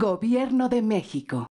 Gobierno de México.